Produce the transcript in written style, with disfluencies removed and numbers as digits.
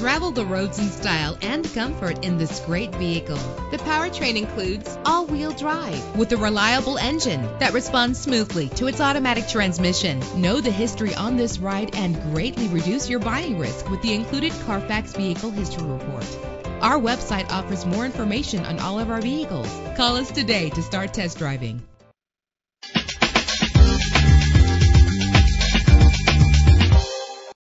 Travel the roads in style and comfort in this great vehicle. The powertrain includes all-wheel drive with a reliable engine that responds smoothly to its automatic transmission. Know the history on this ride and greatly reduce your buying risk with the included Carfax Vehicle History Report. Our website offers more information on all of our vehicles. Call us today to start test driving.